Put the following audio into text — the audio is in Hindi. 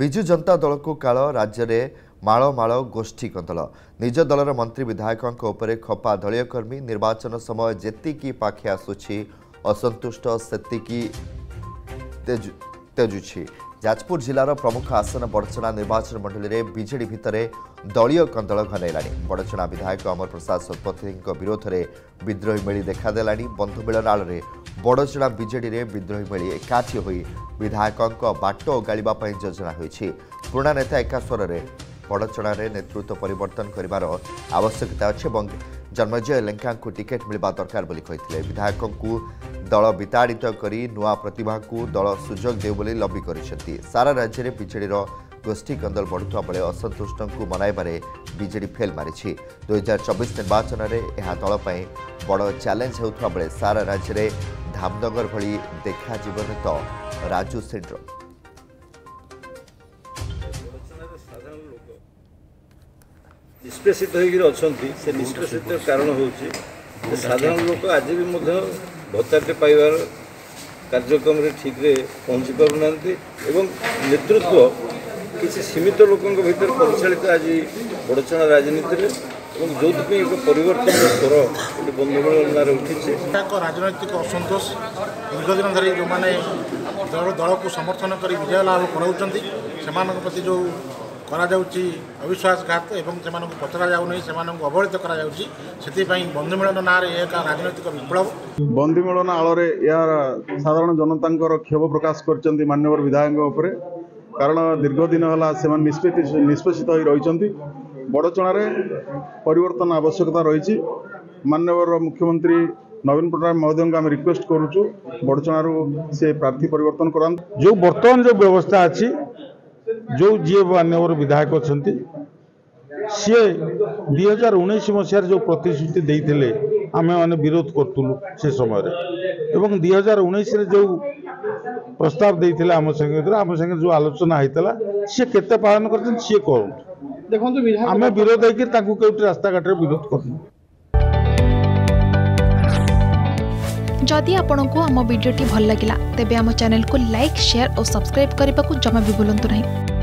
विजु जनता दल को काल राज्य में मालमाल गोष्ठी कंदल निज दलर मंत्री विधायकों खपा दलयकर्मी निर्वाचन समय जेतिकी पाखे आसुची असंतुष्ट सेतिकी तेजुची। जाजपुर जिलार प्रमुख आसन बड़चणा निर्वाचन मंडल में बीजेडी भितर दलय कंदल घनैला। बड़चणा विधायक अमर प्रसाद शतपथी विरोध में विद्रोही मेली देखादेला। बंधुमिलन आलरे बड़चणा बीजेडी रे विद्रोही मेली एकाठी होई विधायकों बाट ओगाळिबा पई योजना होईछि। पुराणा नेता एका स्वर में बड़चणा नेतृत्व परिवर्तन करिवार आवश्यकता अछि। जन्मजय लेंका को टिकेट मिलवा दरकार बोली कहिथिले। विधायकों को दल विताड़ित करी नुआ प्रतिभा को दल सुजोग देव बोली लबी करिसेंती। सारा राज्य में बीजेडी गोष्ठी कंदल बढ़ुता बेले असंतुष्टों को मनाइबारे बीजेडी फेल मारिछि। 2024 निर्वाचन में यह दल पई बड़ चैलेंज होता बेले सारा राज्य में धामनगर भली देखा जीवन तो राजू सिंड्रोम। निष्पेषित होकर निष्पेषित कारण हो साधारण लोक आज भी भत्ताटे पाइबार कार्यक्रम ठीक पहुँची पारना एवं नेतृत्व किसी सीमित लोकों भर परिचालित आज बड़चणा राजनीति में जो एक परिवर्तन स्वर गोटे बंधुमिलन उठी राजनैतिक असंतोष दीर्घदिन धरी जो मैंने दल को समर्थन कर विजय लाभ कराऊँ प्रति जो अविश्वासघात एवं पचरा जाऊनी से अवहेलित कर बंधुमिलन ना एक राजनैतिक विप्लव बंधुमिलन आलोर यार साधारण जनता क्षोभ प्रकाश कर माननीय विधायक कारण दीर्घ दिन है से निष्पेषित हो रही बड़चणार परिवर्तन आवश्यकता रही। माननीय मुख्यमंत्री नवीन पट्टनायक महोदय को आम रिक्वेस्ट करुचु बड़चणार से प्रार्थी परिवर्तन करा। जो बर्तमान जो व्यवस्था अच्छी जो जी माननीय विधायक अच्छा सी 2019 मसीह जो प्रतिश्रुति देते आम मैंने विरोध करूँ से समय 2019 जो प्रस्ताव देते आम संगे जो आलोचना होता सी केते पालन कर सी कर आम विरोध हो रास्ता घाट विरोध करूँ। जदि आपंक आम भिडी भल लगा तेब आम चैनल को लाइक शेयर और सब्सक्राइब करने को जमा भी भूलु ना।